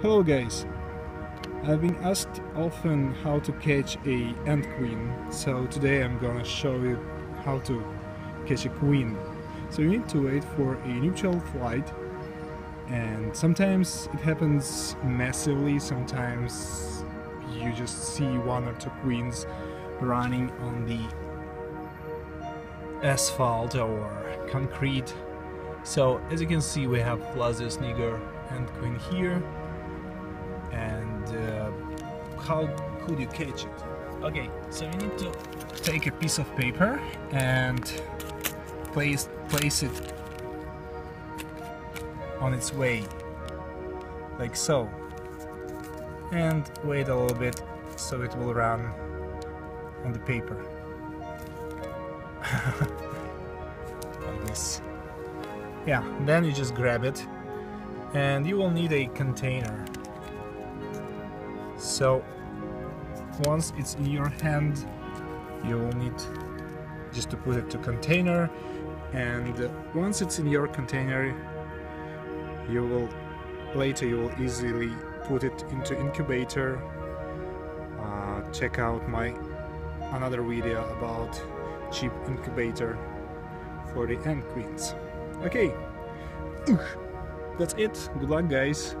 Hello guys! I've been asked often how to catch a ant queen, so today I'm gonna show you how to catch a queen. So you need to wait for a nuptial flight, and sometimes it happens massively, sometimes you just see one or two queens running on the asphalt or concrete. So as you can see, we have Lasius niger ant queen here, and how could you catch it? Okay, so you need to take a piece of paper and place it on its way, like so, and wait a little bit so it will run on the paper like this. Yeah, then you just grab it, and you will need a container. So once it's in your hand, you will need just to put it to container, and once it's in your container, you will later easily put it into incubator. Check out my another video about cheap incubator for the ant queens. Okay, that's it. Good luck guys.